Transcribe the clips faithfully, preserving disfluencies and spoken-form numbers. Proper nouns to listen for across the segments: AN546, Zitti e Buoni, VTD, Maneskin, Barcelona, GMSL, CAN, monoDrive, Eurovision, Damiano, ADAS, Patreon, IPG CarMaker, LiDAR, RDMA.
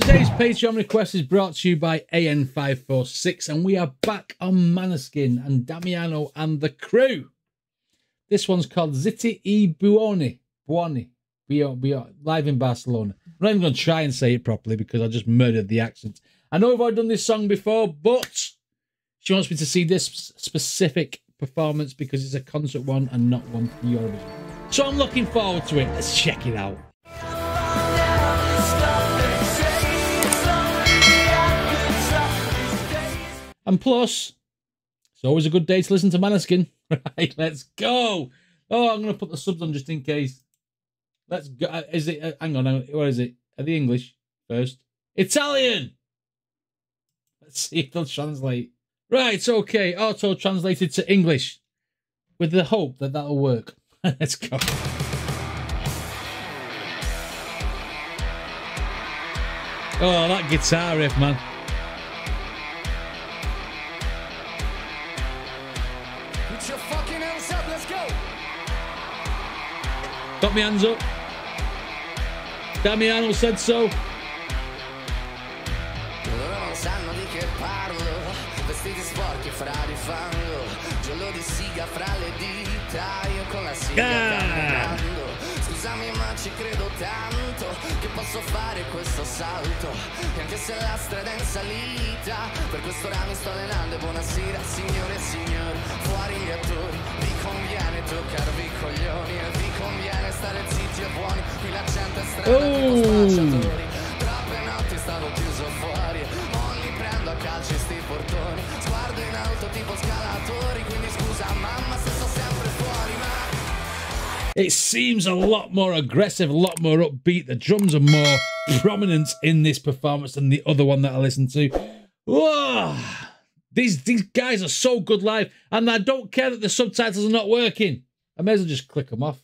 Today's Patreon request is brought to you by A N five four six, and we are back on Maneskin and Damiano and the crew. This one's called Zitti e Buoni, Buoni, Buoni, live in Barcelona. I'm not even going to try and say it properly because I just murdered the accent. I know I've already done this song before, but she wants me to see this specific performance because it's a concert one and not one for Eurovision. So I'm looking forward to it. Let's check it out. And plus, it's always a good day to listen to Maneskin. Right, let's go. Oh, I'm going to put the subs on just in case. Let's go. Is it, uh, hang on, where is it? Are they English first? Italian. Let's see if they'll translate. Right, okay. Auto translated to English with the hope that that'll work. Let's go. Oh, that guitar riff, man. Got my hands up. Damiano said so. Yeah. It seems a lot more aggressive, a lot more upbeat. The drums are more prominent in this performance than the other one that I listened to. Whoa. These, these guys are so good live, and I don't care that the subtitles are not working. I may as well just click them off.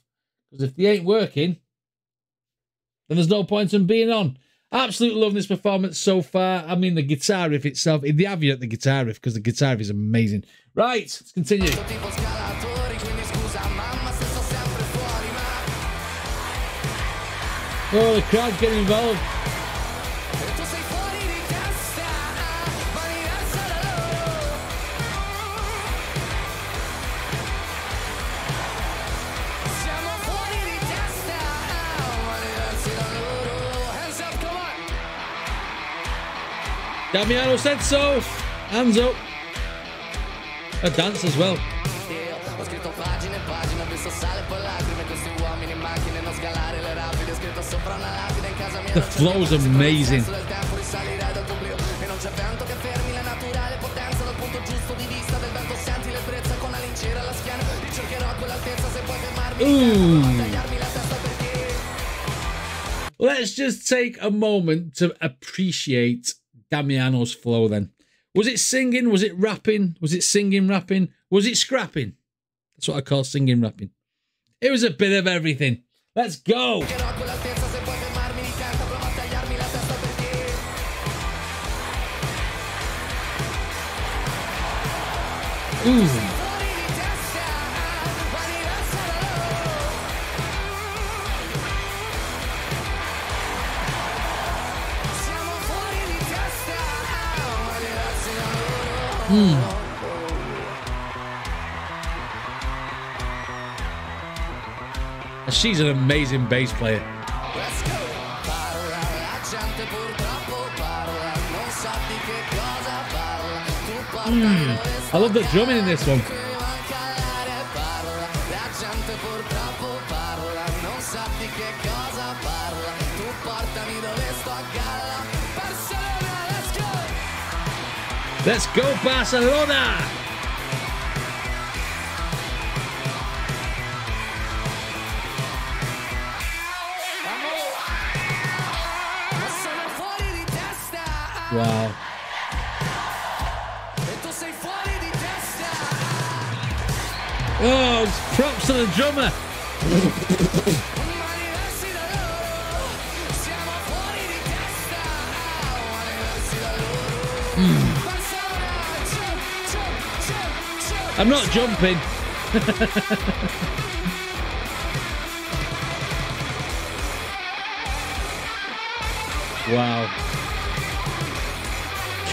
Because if they ain't working, then there's no point in being on. Absolutely loving this performance so far. I mean, the guitar riff itself, they have you at the guitar riff because the guitar riff is amazing. Right, let's continue. Oh, the crowd's getting involved. Damiano said so. Hands up. A dance as well. The flow is amazing. Ooh. Let's just take a moment to appreciate Damiano's flow then. Was it singing? Was it rapping? Was it singing, rapping? Was it scrapping? That's what I call singing, rapping. It was a bit of everything. Let's go. Ooh. Mm. She's an amazing bass player. Mm. I love the drumming in this one. Let's go, Barcelona! Wow. Oh, it's props to the drummer! I'm not jumping. Wow.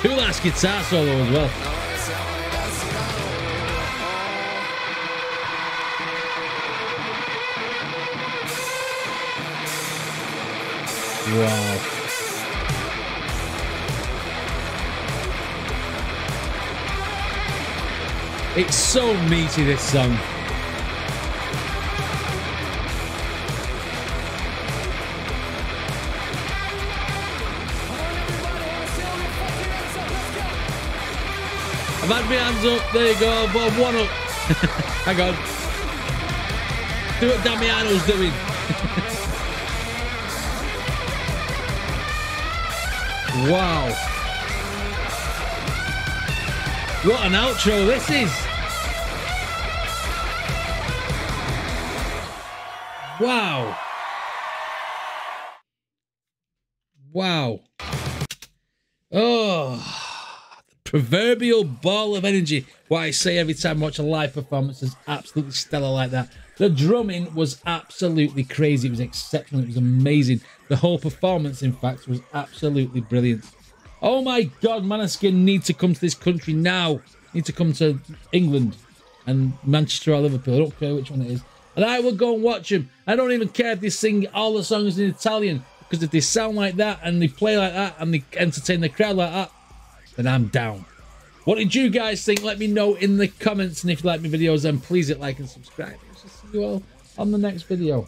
cool-ass guitar solo as well. Wow. It's so meaty, this song. I've had my hands up, there you go, Bob, one up. Hang on. Do what Damiano's doing. Wow. What an outro this is. Wow. Wow. Oh. Proverbial ball of energy. What I say every time I watch a live performance is absolutely stellar like that. The drumming was absolutely crazy. It was exceptional. It was amazing. The whole performance, in fact, was absolutely brilliant. Oh my God, Maneskin need to come to this country now. Need to come to England and Manchester or Liverpool. I don't care which one it is. And I will go and watch them. I don't even care if they sing all the songs in Italian, because if they sound like that and they play like that and they entertain the crowd like that, then I'm down. What did you guys think? Let me know in the comments. And if you like my videos, then please hit like and subscribe. I'll see you all on the next video.